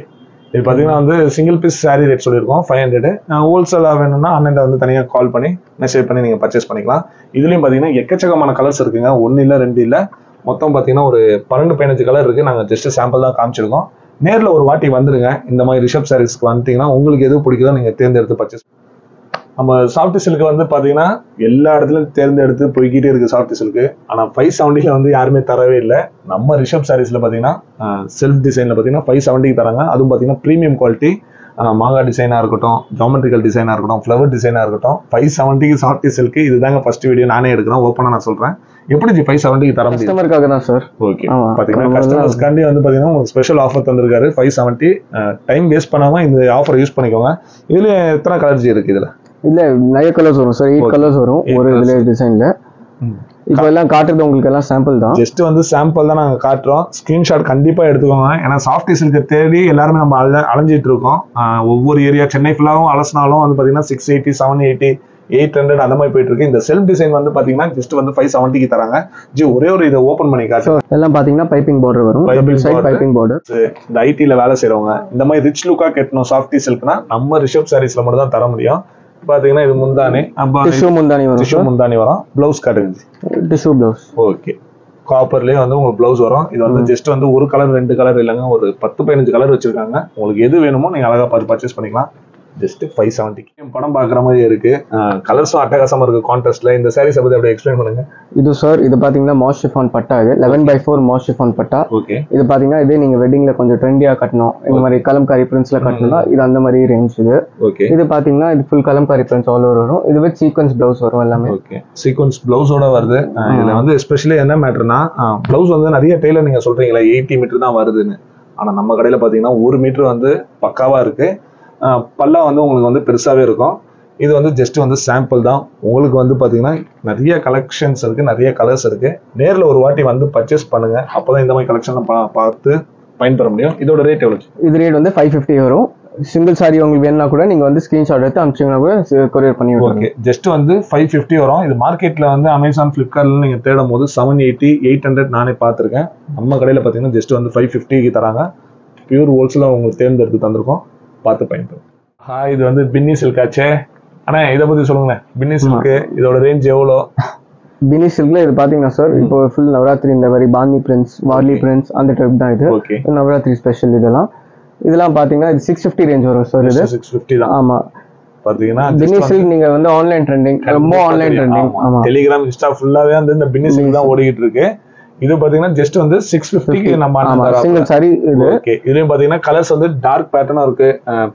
இது பாத்தீங்கன்னா வந்து சிங்கிள் பீஸ் சாரி ரேட் சொல்லியிருக்கோம் ஃபைவ் ஹண்ட்ரட். ஹோல்சேலா வேணும்னா அண்ணன் வந்து தனியா கால் பண்ணி மெசேஜ் பண்ணி நீங்க பர்ச்சேஸ் பண்ணிக்கலாம். இதுலயும் பாத்தீங்கன்னா எக்கச்சக்கமான கலர்ஸ் இருக்குங்க. ஒன்னு இல்ல ரெண்டு இல்ல மொத்தம் பாத்தீங்கன்னா ஒரு பன்னெண்டு பதினஞ்சு கலர் இருக்கு. நாங்க ஜஸ்ட் சாம்பிள் தான் காமிச்சிருக்கோம். நேர்ல ஒரு வாட்டி வந்துருங்க. இந்த மாதிரி ரிஷப் சாரீஸ்க்கு வந்துட்டீங்கன்னா உங்களுக்கு எது பிடிக்குதோ நீங்க தேர்ந்தெடுத்து பர்ச்சேஸ். நம்ம சாஃப்ட் சில்க்கு வந்து பாத்தீங்கன்னா எல்லா இடத்துலயும் தேர்ந்தெடுத்து போய்கிட்டே இருக்கு சாஃப்ட் சில்க்கு. ஆனா ஃபைவ் செவன்டில வந்து யாருமே தரவே இல்லை. நம்ம ரிஷப் சாரீஸ்ல பாத்தீங்கன்னா செல்ஃப் டிசைன்ல பாத்தீங்கன்னா ஃபைவ் செவன்டிக்கு தராங்க. அதுவும் பாத்தீங்கன்னா ப்ரீமியம் குவாலிட்டி மாங்கா டிசைனா இருக்கட்டும் ஜாமெட்ரிக்கல் டிசைனா இருக்கட்டும் ஃபிளவர் டிசைனா இருக்கட்டும் ஃபைவ் செவன்டிக்கு சாஃப்ட் சில்க்கு இதுதாங்க ஃபர்ஸ்ட் வீடியோ நானே எடுக்கிறேன். ஓப்பனா நான் சொல்றேன் எப்படி ஜி ஃபைவ் செவன்டிக்கு தர முடியும் கஸ்டமருக்காக தான் சார். ஓகே பாத்தீங்கன்னா கஸ்டமர்ஸ்காண்டி வந்து பாத்தீங்கன்னா உங்களுக்கு ஸ்பெஷல் ஆஃபர் தந்திருக்காரு. ஃபைவ் செவன்டி டைம் வேஸ்ட் பண்ணாம இந்த ஆஃபர் யூஸ் பண்ணிக்கோங்க. இதுல எத்தனை கலர் ஜி இருக்கு? இதுல இல்ல நிறைய கலர்ஸ் வரும் சார். எட்டு கலர்ஸ் வரும் ஒரு வில்லேஜ் டிசைன்ல. இப்போ எல்லாம் காட்டுறது உங்களுக்கு எல்லாம் சாம்பிள் தான். ஜஸ்ட் வந்து சாம்பிள் தான் நாங்கள் காட்டுறோம். ஸ்கிரீன்ஷாட் கண்டிப்பா எடுத்துக்கோங்க. ஏன்னா சாஃப்ட் சில்க்கு தேடி எல்லாருமே நம்ம அல அலைஞ்சிட்டு இருக்கோம். ஒவ்வொரு ஏரியா சென்னை ஃபுல்லாவும் அலசினாலும் வந்து பாத்தீங்கன்னா six eighty seven eighty eight hundred அந்த மாதிரி போயிட்டு இருக்கு. இந்த செல்ஃப் டிசைன் வந்து பாத்தீங்கன்னா ஜஸ்ட் வந்து ஃபைவ் செவன்டிக்கு தராங்க. ஜி ஒரே ஒரு இதை ஓப்பன் பண்ணி காட்டுறோம். எல்லாம் பாத்தீங்கன்னா பைப்பிங் பார்டர் வரும். பைப்பிங் பார்டர் இந்த ஐடில வேலை செய்யறவங்க இந்த மாதிரி ரிச் லுக்கா கட்டணும் சாஃப்ட் சில்க்னா நம்ம ரிஷப் சாரீஸ்ல மட்டும் தான் தர முடியும். பாத்தீங்கன்னா இது முந்தானி டிஷ்யூ முந்தானி வரும். டிஷ்யூ முந்தானி வரும். பிளவுஸ் காட்டுங்க. Tissue blouse. ஓகே காப்பர்லயே வந்து உங்களுக்கு பிளவுஸ் வரும். இது வந்து ஜஸ்ட் வந்து ஒரு கலர் ரெண்டு கலர் இல்லைங்க ஒரு பத்து பதினஞ்சு கலர் வச்சிருக்காங்க. உங்களுக்கு எது வேணுமோ நீங்க அழகா பார்த்து பர்ச்சேஸ் பண்ணிக்கலாம். ஜஸ்ட் ஃபைவ் செவன்டிக்கு படம் பாக்குற மாதிரி இருக்கு. கலர்ஸும் அட்டகாசமா இருக்கு கான்ட்ராஸ்ட்ல. இந்த சாரீஸ் பத்தி அப்படியே எக்ஸ்பிளைன் பண்ணுங்க. இது சார் இது பாத்தீங்கன்னா மாஷ் ஷிஃபான் பட்டா. இது eleven by four mash chiffon பட்டா. ஓகே இது பாத்தீங்கன்னா இதே நீங்க வெட்டிங்ல கொஞ்சம் ட்ரெண்டியா கட்டணும் இந்த மாதிரி கலம்காரி பிரிண்ட்ஸ்ல கட்டணும்னா இது அந்த மாதிரி ரேஞ்ச் இது. ஓகே இது பாத்தீங்கன்னா இது full kalamkari prints all over வரும். இது வித் சீக்வென்ஸ் பிளவுஸ் வரும் எல்லாமே. ஓகே சீக்வென்ஸ் பிளவுஸோட வருது. இதுல வந்து எஸ்பெஷலி என்ன மேட்டர்னா பிளவுஸ் வந்து நிறைய டெய்லர் நீங்க சொல்றீங்களா எயிட்டி மீட்டர் தான் வருதுன்னு. ஆனா நம்ம கடையில பாத்தீங்கன்னா ஒரு மீட்டர் வந்து பக்காவா இருக்கு. பல்லா வந்து உங்களுக்கு வந்து பெருசாகவே இருக்கும். இது வந்து ஜஸ்ட் வந்து சாம்பிள் தான். உங்களுக்கு வந்து பார்த்தீங்கன்னா நிறைய கலெக்ஷன்ஸ் இருக்குது நிறைய கலர்ஸ் இருக்குது. நேரில் ஒரு வாட்டி வந்து பர்ச்சேஸ் பண்ணுங்கள். அப்போ தான் இந்த மாதிரி கலெக்ஷன்லாம் பா பார்த்து பயன்பெற முடியும். இதோட ரேட் எவ்வளோ? இது ரேட் வந்து ஃபைவ் ஃபிஃப்டி வரும். சிங்கிள் சாரி உங்களுக்கு வேணும்னா கூட நீங்கள் வந்து ஸ்க்ரீன்ஷாட் எடுத்து அனுப்பிச்சிங்கன்னா கூட கொரியர் பண்ணி ஓகே ஜஸ்ட் வந்து ஃபைவ் ஃபிஃப்டி வரும். இது மார்க்கெட்டில் வந்து அமேசான் ஃப்ளிப்கார்ட்ல நீங்கள் தேடும் போது செவன் எயிட்டி எயிட் ஹண்ட்ரட் நானே பார்த்துருக்கேன். நம்ம கடையில் பார்த்தீங்கன்னா ஜஸ்ட் வந்து ஃபைவ் ஃபிஃப்டிக்கு தராங்க. பியூர் ஹோல்சேலாக உங்களுக்கு தேர்ந்தெடுத்து தந்திருக்கோம். பார்த்து பயன்படும். ஹாய் இது வந்து பின்னி சில்காச்சே அண்ணா இதை பத்தி சொல்லுங்க. பின்னி சில்க்கு இதோட ரேஞ்ச் எவ்வளோ? பின்னி சில்க்ல இது பாத்தீங்கன்னா சார் இப்போ ஃபுல் நவராத்திரி இந்த மாதிரி பாந்தி பிரிண்ட்ஸ் வார்லி பிரிண்ட்ஸ் அந்த டைப் தான் இது. நவராத்திரி ஸ்பெஷல் இதெல்லாம் இதெல்லாம் பாத்தீங்கன்னா இது சிக்ஸ் ஃபிஃப்டி ரேஞ்ச் வரும் சார். இது சிக்ஸ் ஃபிஃப்டி தான். ஆமா பாத்தீங்கன்னா பின்னி சில்க் நீங்க வந்து ஆன்லைன் ட்ரெண்டிங் ரொம்ப ஆன்லைன் ட்ரெண்டிங். ஆமா டெலிகிராம் இன்ஸ்டா ஃபுல்லாவே வந்து இந்த பின்னி சில்க் தான் ஓடிட்டு இருக்கு. இது பாத்தீங்கன்னா ஜஸ்ட் வந்து சிக்ஸ் பிப்டிக்கு நம்ம சிங்கிள் சாரி இது. ஓகே இதுலயும் பாத்தீங்கன்னா கலர்ஸ் வந்து டார்க் பேட்டர்னும் இருக்கு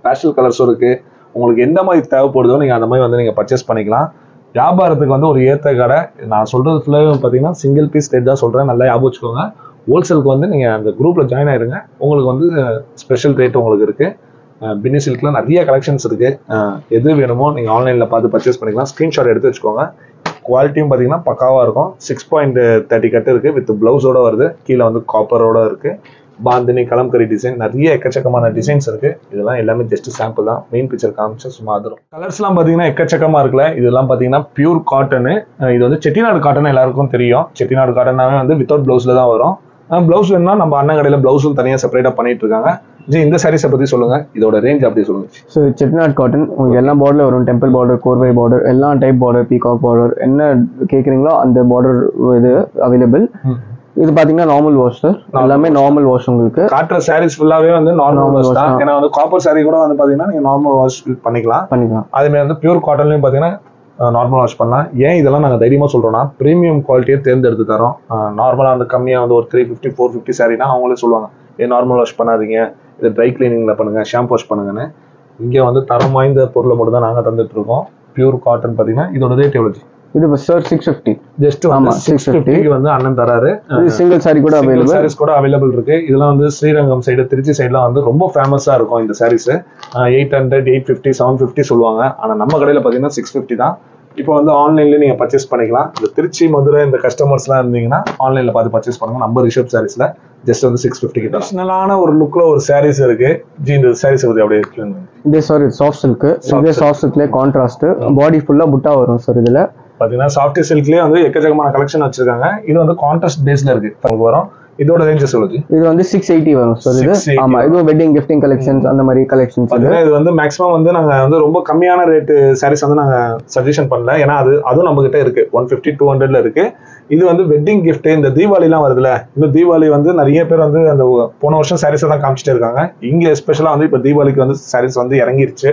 பேஸ்டல் கலர்ஸும் இருக்கு. உங்களுக்கு எந்த மாதிரி தேவைப்படுதோ நீங்க அந்த மாதிரி வந்து நீங்க பர்ச்சேஸ் பண்ணிக்கலாம். வியாபாரத்துக்கு வந்து ஒரு ஏற்ற கடை. நான் சொல்றது ஃபுல்லாக பாத்தீங்கன்னா சிங்கிள் பீஸ் ரேட் தான் சொல்றேன். நல்லா ஞாபகம் வச்சுக்கோங்க. ஹோல்சேலுக்கு வந்து நீங்க அந்த குரூப்ல ஜாயின் ஆயிருங்க. உங்களுக்கு வந்து ஸ்பெஷல் ரேட் உங்களுக்கு இருக்கு. பின்னி சில்க்ல நிறைய கலெக்ஷன்ஸ் இருக்கு. எது வேணுமோ நீங்க ஆன்லைன்ல பார்த்து பர்ச்சேஸ் பண்ணிக்கலாம். ஸ்கிரீன்ஷாட் எடுத்து வச்சுக்கோங்க. குவாலிட்டியும் பார்த்தீங்கன்னா பக்காவா இருக்கும். சிக்ஸ் பாயிண்ட் தேர்ட்டி கட் இருக்கு. வித் பிளவுஸோட வருது. கீழே வந்து காப்பரோட இருக்கு. பாந்தினி கலம்கரி டிசைன் நிறைய எக்கச்சக்கமான டிசைன்ஸ் இருக்கு. இதெல்லாம் எல்லாமே ஜஸ்ட் சாம்பிள் தான். மெயின் பிக்சர் காமிச்சு சும்மா அதுவும் கலர்ஸ் எல்லாம் பாத்தீங்கன்னா எக்கச்சக்கமா இருக்குல்ல. இதெல்லாம் பாத்தீங்கன்னா பியூர் காட்டனு. இது வந்து செட்டிநாடு காட்டன் எல்லாருக்கும் தெரியும். செட்டிநாடு காட்டனாவே வந்து வித்தவுட் பிளவுஸ்ல தான் வரும். பிளவுஸ் வேணும்னா நம்ம அண்ணன் கடையில பிளவுஸும் தனியாக செப்பரேட்டா பண்ணிட்டு இருக்காங்க. ஜி இந்த சாரீஸ் பத்தி சொல்லுங்க இதோட ரேஞ்ச் அப்படியே சொல்லுங்க சோ செட்நாட் காட்டன் உங்களுக்கு எல்லா borderல வரும் டெம்பிள் border கோர்வை border எல்லா டைப் border peacock border என்ன கேக்குறீங்களோ அந்த border இது अवेलेबल இது பாத்தீங்கன்னா நார்மல் வாஷ் சார் எல்லாமே நார்மல் வாஷ் உங்களுக்கு காட்ற சாரீஸ் ஃபுல்லாவே வந்து நார்மல் வாஷ் தான் ஏனா வந்து காப்பர் சாரி கூட வந்து பாத்தீங்கன்னா நீங்க நார்மல் வாஷ் பண்ணிக்கலாம் பண்ணிக்கலாம் அதே மாதிரி வந்து பியூர் காட்டன்லயும் பாத்தீங்கன்னா நார்மல் வாஷ் பண்ணலாம் ஏன் இதெல்லாம் நாங்க தைரியமா சொல்றோம்னா பிரீமியம் குவாலிட்டியை தேர்ந்தெடுத்து தரோம் நார்மலா அந்த கம்மியா வந்து ஒரு three fifty four fifty சாரினா அவங்களே சொல்வாங்க இது நார்மல் வாஷ் பண்ணாதீங்க இது ட்ரை க்ளீனிங்ல பண்ணுங்க ஷாம்பு வாஷ் பண்ணுங்கன்னு இங்க வந்து தரம் வாய்ந்த பொருளை மட்டும் தான் நாங்க தந்துட்டு இருக்கோம் பியூர் காட்டன் பாத்தீங்கன்னா இதோட ரேட் எவ்வளவு இது சார் six fifty ஜஸ்ட் ஆமா six fifty க்கு வந்து அண்ணன் தராரு இது சிங்கிள் சாரி கூட अवेलेबल சாரீஸ் கூட अवेलेबल இருக்கு இதெல்லாம் வந்து ஸ்ரீரங்கம் சைடு திருச்சி சைடுலாம் வந்து ரொம்ப ஃபேமஸா இருக்கும் இந்த saris eight hundred eight fifty seven fifty சொல்வாங்க ஆனா நம்ம கடையில பாத்தீங்கன்னா six fifty தான் இப்போ வந்து ஆன்லைன்ல நீங்க பர்சேஸ் பண்ணிக்கலாம் இந்த திருச்சி மதுரை இந்த கஸ்டமர்ஸ்லாம் இருந்தீங்கன்னா ஆன்லைன்ல பார்த்து பர்சேஸ் பண்ணுங்க நம்ம ரிஷப் சாரீஸ்ல ஜஸ்ட் வந்து six fifty கிட்ட நல்லான ஒரு லுக்ல ஒரு சாரீஸ் இருக்கு ஜி இந்த சாரீஸ் பத்தி அப்படியே எக்ஸ்பிளைன் பண்ணுங்க இந்த சாரி சாஃப்ட் சில்க் இந்த சாஃப்ட் சில்க்ல கான்ட்ராஸ்ட் பாடி ஃபுல்லா புட்டா வரும் சார் இதுல பாத்தீங்கன்னா சாஃப்ட் சில்க்லயே வந்து எக்கச்சக்கமான கலெக்ஷன் வச்சிருக்காங்க இது வந்து கான்ட்ராஸ்ட் பேஸ்ல இருக்கு உங்களுக்கு வரும் இதோட ரேஞ்சஸ் சொல்லுது இது வந்து six eighty வரும் சார் இது ஆமா இது வெட்டிங் gift கலெக்ஷன்ஸ் அந்த மாதிரி கலெக்ஷன்ஸ் இது இது வந்து மேக்ஸिमम வந்து நாங்க வந்து ரொம்ப கம்மியான ரேட் சாரீஸ் வந்து நாங்க சஜஷன் பண்ணல ஏனா அது அது நம்மகிட்ட இருக்கு one fifty two hundred ல இருக்கு இது வந்து வெட்டிங் gift இந்த தீபாவளிலாம் வருதுல இந்த தீபாவளி வந்து நிறைய பேர் வந்து அந்த போன வருஷம் சாரீஸ் தான் காமிச்சிட்டு இருக்காங்க இங்க ஸ்பெஷலா வந்து இப்ப தீபாவளிக்கு வந்து சாரீஸ் வந்து இறங்கிருச்சு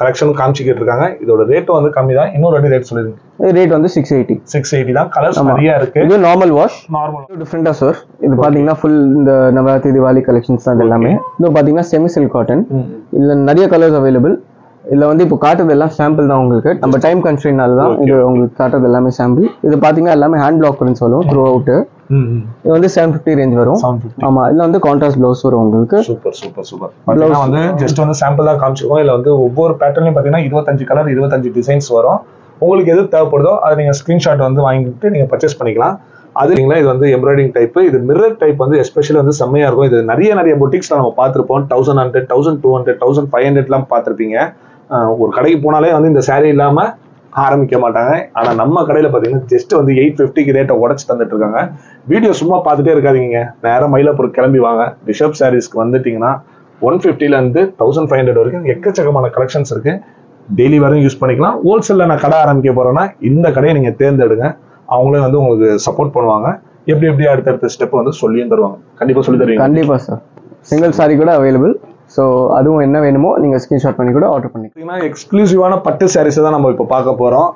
கலெக்ஷன் காமிச்சிட்டு இருக்காங்க இதோட ரேட் வந்து கம்மி தான் இன்னொரு ரெண்டு ரேட் சொல்லிருங்க ரேட் வந்து six eighty six eighty தான் கலர்ஸ் நிறைய இருக்கு இது நார்மல் வாஷ் நார்மல் டிஃபரண்டா சார் இது பாத்தீங்கன்னா full இந்த நவராத்திரி தீபாவளி கலெக்ஷன்ஸ் தான் எல்லாமே இது பாத்தீங்கன்னா செமி சில்க் காட்டன் இல்ல நிறைய கலர்ஸ் அவேலபிள் இல்ல வந்து இப்போ காட்டுறது எல்லாம் சாம்பிள் தான் உங்களுக்கு நம்ம டைம் கன்ஸ்ட்ரெயினால தான் இது உங்களுக்கு காட்டுறது எல்லாமே சாம்பிள் இது பாத்தீங்கன்னா எல்லாமே ஹேண்ட் பிளாக் பிரிண்ட் சொல்லுவோம் த்ரூ அவுட் இது வந்து seven fifty ரேஞ்ச் வரும் ஆமா இதுல வந்து கான்ட்ராஸ்ட் ப்ளவுஸ் வரும் உங்களுக்கு சூப்பர் சூப்பர் சூப்பர் ப்ளவுஸ் வந்து ஜஸ்ட் வந்து சாம்பிளா காமிச்சிருக்கோம் இல்ல வந்து ஒவ்வொரு பேட்டர்ன்லயும் பாத்தீங்கன்னா twenty five colour twenty five designs வரும் உங்களுக்கு எது தேவைப்படுதோ அதை நீங்க ஸ்கிரீன்ஷாட் வந்து வாங்கிட்டு நீங்க பர்ச்சேஸ் பண்ணிக்கலாம் அதுங்களா இது வந்து எம்ப்ராய்டிங் டைப் இது மிரர் டைப் வந்து எஸ்பெஷலி வந்து செம்மையா இருக்கும் இது நிறைய நிறைய பொட்டிக்ஸ்ல நம்ம பார்த்திருப்போம் eleven hundred twelve hundred fifteen hundred எல்லாம் பார்த்திருப்பீங்க ஒரு கடைக்கு போனாலே வந்து இந்த சாரி இல்லாம ஆரம்பிக்க மாட்டாங்க ஆனா நம்ம கடையில பாத்தீங்கன்னா ஜஸ்ட் வந்து eight fifty ரேட்டை உடைச்சு தந்துட்டு இருக்காங்க வீடியோ சும்மா பார்த்துட்டே இருக்காதீங்க நேரம் மயிலாப்பூர் கிளம்பி வாங்க ரிஷப் சாரீஸ்க்கு வந்துட்டீங்கன்னா one fifty ல இருந்து fifteen hundred வரைக்கும் எக்கச்சக்கமான கலெக்ஷன்ஸ் இருக்கு டெய்லி வரையும் யூஸ் பண்ணிக்கலாம் ஹோல்சேல்ல நான் கடை ஆரம்பிக்க போறேன்னா இந்த கடையை நீங்க தேர்ந்தெடுங்க அவங்களே வந்து உங்களுக்கு சப்போர்ட் பண்ணுவாங்க எப்படி எப்படி அடுத்தடுத்த ஸ்டெப் வந்து சொல்லியும் தருவாங்க கண்டிப்பா சொல்லி தருவீங்க கண்டிப்பா சார் சிங்கிள் சாரி கூட அவைலபிள் ஸோ அதுவும் என்ன வேணுமோ நீங்கள் ஸ்கிரீன்ஷாட் பண்ணி கூட ஆர்டர் பண்ணிக்கிட்டீங்கன்னா எக்ஸ்க்ளூசிவான பட்டு சாரீஸ் தான் நம்ம இப்போ பார்க்க போகிறோம்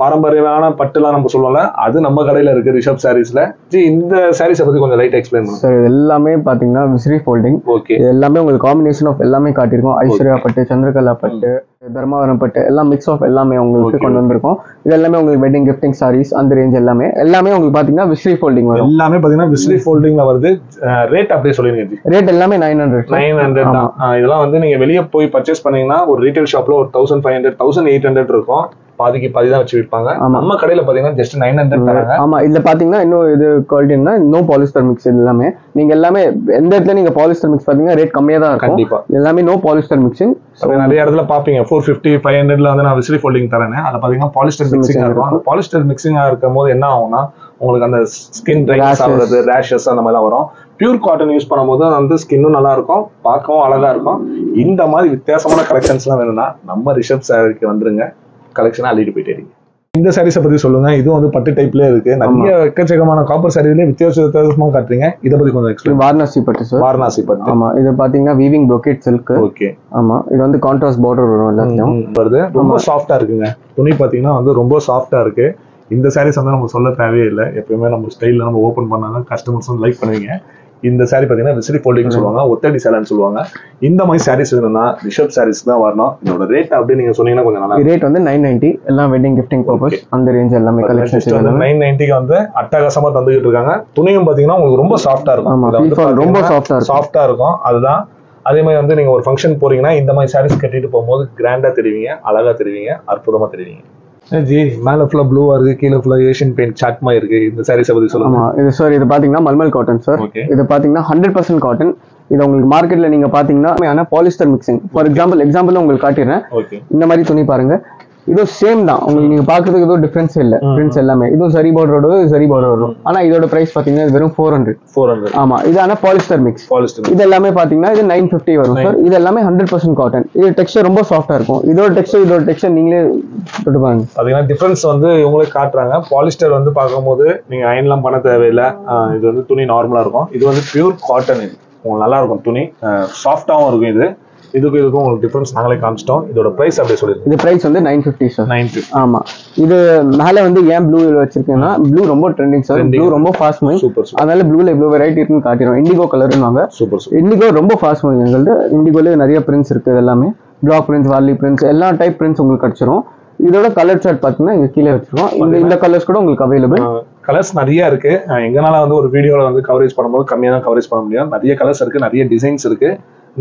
பாரம்பரியமான பட்டுலாம் நம்ம சொல்லுவோம்ல அது நம்ம கடையில் இருக்குது ரிஷப் சாரீஸில் ஜி இந்த சாரீஸை பற்றி கொஞ்சம் லைட்டாக எக்ஸ்பிளைன் பண்ணுங்க சார் இது எல்லாமே பார்த்தீங்கன்னா மிஸ்ரி ஃபோல்டிங் ஓகே இது எல்லாமே உங்களுக்கு காம்பினேஷன் ஆஃப் எல்லாமே காட்டியிருக்கோம் ஐஸ்வர்யா பட்டு சந்திரகலா பட்டு தர்மாவரம் பட்டு எல்லாம் மிக்ஸ் ஆஃப் எல்லாமே உங்களுக்கு கொண்டு வந்திருக்கோம் இது எல்லாமே உங்களுக்கு வெட்டிங் கிஃப்டிங் சாரீஸ் அந்த ரேஞ்ச் எல்லாமே எல்லாமே உங்களுக்கு பார்த்தீங்கன்னா விஸ்ரி ஃபோல்டிங் வரும் எல்லாமே பார்த்தீங்கன்னா விஸ்ரி ஃபோல்டிங்ல வருது ரேட் அப்படியே சொல்லிருங்க ரேட் எல்லாமே நைன் ஹண்ட்ரட் நைன் ஹண்ட்ரட் தான் இதெல்லாம் வந்து நீங்க வெளியே போய் பர்ச்சேஸ் பண்ணீங்கன்னா ஒரு ரீட்டைல் ஷாப்ல ஒரு thousand five hundred thousand eight hundred இருக்கும் பாதிக்கு பாதி தான் வச்சு விற்பாங்க நம்ம கடையில பாத்தீங்கன்னா ஜஸ்ட் நைன் ஹண்ட்ரட் தராங்க ஆமா இதுல பாத்தீங்கன்னா இன்னும் இது குவாலிட்டின்னா நோ பாலிஸ்டர் மிக்ஸ் எல்லாமே நீங்க எல்லாமே எந்த இடத்துல நீங்க பாலிஸ்டர் மிக்ஸ் பாத்தீங்கன்னா ரேட் கம்மியா தான் இருக்கும் கண்டிப்பா எல்லாமே நோ பாலிஸ்டர் மிக்சிங் நிறைய இடத்துல பாப்பீங்க ஃபோர் ஃபிஃப்டி ஃபைவ் ஹண்ட்ரட்ல வந்து நான் விசிறி ஃபோல்டிங் தரேன் அதை பாத்தீங்கன்னா பாலிஸ்டர் மிக்சிங்கா இருக்கும் பாலிஸ்டர் மிக்சிங்கா இருக்கும் போது என்ன ஆகும்னா உங்களுக்கு அந்த ஸ்கின் ட்ரைனஸ் ஆகுறது ரேஷஸ் அந்த மாதிரிலாம் வரும் பியூர் காட்டன் யூஸ் பண்ணும்போது வந்து ஸ்கின்னும் நல்லா இருக்கும் பார்க்கவும் அழகா இருக்கும் இந்த மாதிரி வித்தியாசமான கலெக்ஷன்ஸ் எல்லாம் வேணும்னா நம்ம ரிஷப் சாருக்கு வந்துருங்க கலெக்ஷன் அள்ளிட்டு போயிட்டே இந்த சாரீஸை பத்தி சொல்லுங்க இதுவும் வந்து பட்டு டைப்ல இருக்கு நிறைய எக்கச்சக்கமான காப்பர் சாரீஸ்லயே வித்தியாச வித்தியாசமா காட்டுறீங்க இதை பத்தி கொஞ்சம் எக்ஸ்பிளைன் வாரணாசி பட்டு சார் வாரணாசி பட்டு ஆமா இது பாத்தீங்கன்னா வீவிங் ப்ரோகேட் சில்க் ஓகே ஆமா இது வந்து கான்ட்ராஸ்ட் border வரும் எல்லாத்தையும் வருது ரொம்ப சாஃப்ட்டா இருக்குங்க துணி பாத்தீங்கன்னா வந்து ரொம்ப சாஃப்ட்டா இருக்கு இந்த சாரீஸ் வந்து நம்ம சொல்ல தேவையே இல்லை எப்பயுமே நம்ம ஸ்டைல்ல நம்ம ஓபன் பண்ணாதான் கஸ்டமர்ஸ் வந்து லைக் பண்ணுவீங்க இந்த சாரி பாத்தீங்கன்னா விசிறி ஃபோல்டிங் சொல்லுவாங்க ஒத்தடி சேலைன்னு சொல்லுவாங்க இந்த மாதிரி சாரீஸ் வேணும்னா ரிஷப் சாரீஸ் தான் வரணும் இதோட ரேட் அப்படி நீங்க சொன்னீங்கன்னா கொஞ்சம் நல்லா ரேட் வந்து nine ninety எல்லாம் வெட்டிங் கிஃப்டிங் பர்பஸ் அந்த ரேஞ்ச் எல்லாமே கலெக்ஷன்ஸ் வந்து nine ninety க்கு வந்து அட்டகாசமா தந்துகிட்டு இருக்காங்க துணியும் பாத்தீங்கன்னா உங்களுக்கு ரொம்ப சாஃப்ட்டா இருக்கும் ரொம்ப சாஃப்ட்டா சாஃப்ட்டா இருக்கும் அதுதான் அதே மாதிரி வந்து நீங்க ஒரு ஃபங்க்ஷன் போறீங்கன்னா இந்த மாதிரி சாரீஸ் கட்டிட்டு போகும்போது கிராண்டா தெரிவீங்க அழகா தெரிவீங்க அற்புதமா தெரிவீங்க ஜி மேல ஃபுல்லா ப்ளூவா இருக்கு கீழே ஃபுல்லா ஏஷியன் பெயிண்ட் சாட்மா இருக்கு இந்த சாரீஸ் பத்தி சொல்லுங்க இது சார் இது பாத்தீங்கன்னா மல்மல் காட்டன் சார் இது பாத்தீங்கன்னா ஹண்ட்ரட் பர்சன்ட் காட்டன் இது உங்களுக்கு மார்க்கெட்ல நீங்க பாத்தீங்கன்னா polyester mixing for example example உங்களுக்கு காட்டிடுறேன் இந்த மாதிரி துணி பாருங்க This is same da. You can difference illa. Prints ellame. Idu zari border odu zari border odu. Ana idoda price pathina verum four hundred. Ama idu ana polyester mix. Polyester. Idu ellame pathina idu nine fifty varum sir. Idu ellame one hundred percent cotton. Idu texture romba soft ah irukum. Idoda texture idoda texture ningle potu paanga. Adina difference vandu ungala kaatranga. Polyester vandu paakumbodhu neenga iron la panna thevai illa. Idu vandu thuni normal ah irukum. Idu vandu pure cotton idu. Ungal nalla irukum thuni. Soft ah irukum idu. This is difference the price the price is nine fifty sir. nine fifty. Ama. This blue blue is trending sir. Blue is fast moving. Super. Blue label variety indigo color super. Indigo is fast moving. Indigo is prints block prints, valley prints, all type prints this color chart the colors available. Colors are available. Video coverage coverage designs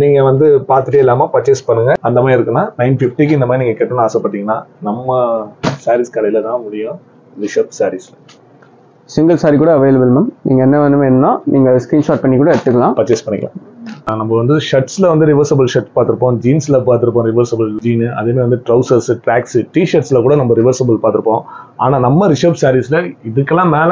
நீங்க வந்து பாத்துட்டே இல்லாம purchase பண்ணுங்க அந்த மாதிரி இருக்குனா nine fifty க்கு இந்த மாதிரி நீங்க கட்டணும் ஆசைப்பட்டீங்கன்னா நம்ம sarees கடையில தான் முடியும் ரிஷப் sareesல single saree கூட அவேilable மேம் நீங்க என்ன வேணுமோ என்ன நீங்க ஸ்கிரீன்ஷாட் பண்ணி கூட எடுத்துக்கலாம் பர்சேஸ் பண்ணிக்கலாம் நம்ம வந்து ஷர்ட்ஸ்ல வந்து ரிவர்சிபிள் ஷர்ட் பாத்துறோம் ஜீன்ஸ்ல பாத்துறோம் ரிவர்சிபிள் ஜீன் அதே மாதிரி வந்து ட்ரவுசர்ஸ் ட்ராக்ஸ் டி-ஷர்ட்ஸ்ல கூட நம்ம ரிவர்சிபிள் பாத்துறோம் ஆனா நம்ம ரிஷப் sareesல இதுக்கெல்லாம் மேல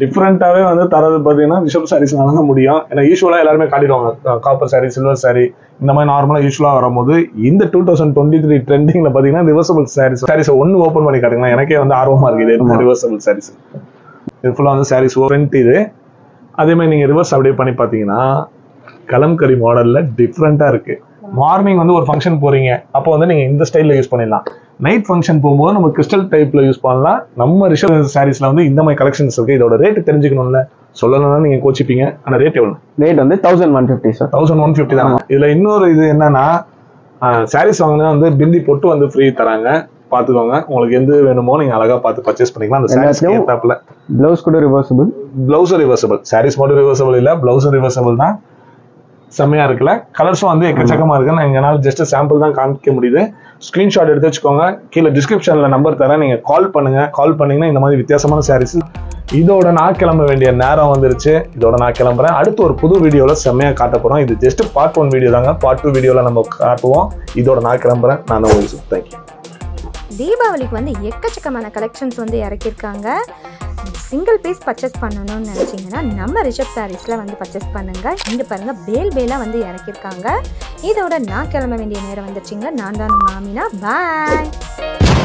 டிஃபரண்டாவே வந்து தரது பாத்தீங்கன்னா ரிஷப் sareesனால தான் முடியும். ஏன்னா யூசுவலா எல்லாரும் காட்டிடுவாங்க காப்பர் saree சில்வர் saree இந்த மாதிரி நார்மலா யூசுவலா வரும்போது இந்த twenty twenty-three ட்ரெண்டிங்ல பாத்தீங்கன்னா ரிவர்சிபிள் sarees sarees ஒன்னு ஓபன் பண்ணி காட்டுங்க. எனக்கே வந்து ஆர்வமா இருக்கு இது ரிவர்சிபிள் sarees. இது ஃபுல்லா வந்து sarees ஓபன்ட் இது. அதே மாதிரி நீங்க ரிவர்ஸ் அப்டேட் பண்ணி பாத்தீங்கன்னா கலம்கரி மாடல்ல டிஃபரண்டா இருக்கு. மார்னிங் வந்து ஒரு ஃபங்க்ஷன் போறீங்க. அப்போ வந்து நீங்க இந்த ஸ்டைல்ல யூஸ் பண்ணிடலாம். Night function போகும்போது நம்ம கிறிஸ்டல் டைப்ல யூஸ் பண்ணலாம் நம்ம ரிஷப் sareesல வந்து இந்த மாதிரி கலெக்ஷன்ஸ் இருக்கு இதோட ரேட் தெரிஞ்சுக்கணும்ல சொல்லணும்னா நீங்க கோச்சிப்பீங்க ஆனா ரேட் எவ்வளவு ரேட் வந்து eleven fifty sir eleven fifty தான் இதுல இன்னொரு இது என்னன்னா sarees வாங்குனா வந்து பிந்தி போட்டு வந்து ஃப்ரீ தராங்க பாத்துக்கோங்க உங்களுக்கு எது வேணுமோ நீங்க அழகா பார்த்து பர்சேஸ் பண்ணிக்கலாம் அந்த sarees ஏத்தாப்ல blouse கூட ரிவர்சிபிள் blouse ரிவர்சிபிள் sarees மட்டும் ரிவர்சிபிள் இல்ல blouse ரிவர்சிபிள் தான் செம்மையா இருக்குல்ல கலர்ஸும் வந்து எக்கச்சக்கமா இருக்கு நான் எங்கனால ஜஸ்ட் சாம்பிள் தான் காமிக்க முடியுது ஸ்கிரீன்ஷாட் எடுத்து வச்சுக்கோங்க கீழே டிஸ்கிரிப்ஷன்ல நம்பர் தரேன் நீங்க கால் பண்ணுங்க கால் பண்ணீங்கன்னா இந்த மாதிரி வித்தியாசமான sarees இதோட நான் கிளம்ப வேண்டிய நேரம் வந்துருச்சு இதோட நான் கிளம்புறேன் அடுத்து ஒரு புது வீடியோல செம்மையா காட்ட போறோம் இது ஜஸ்ட் பார்ட் ஒன் வீடியோ தாங்க பார்ட் டூ வீடியோல நம்ம காட்டுவோம் இதோட நான் கிளம்புறேன் நான் உங்களுக்கு தேங்க்யூ தீபாவளிக்கு வந்து எக்கச்சக்கமான கலெக்ஷன்ஸ் வந்து இறக்கிருக்காங்க சிங்கிள் பீஸ் பர்ச்சேஸ் பண்ணணும்னு நினச்சிங்கன்னா நம்ம ரிஷப் sareesல வந்து பர்ச்சேஸ் பண்ணுங்கள் இங்கே பாருங்கள் பேல் பேலாக வந்து இறக்கியிருக்காங்க இதோட நான் கிளம்ப வேண்டிய நேரம் வந்துருச்சிங்க நான் தான் மாமினா பாய்